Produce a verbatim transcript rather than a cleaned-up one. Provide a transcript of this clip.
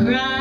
Right.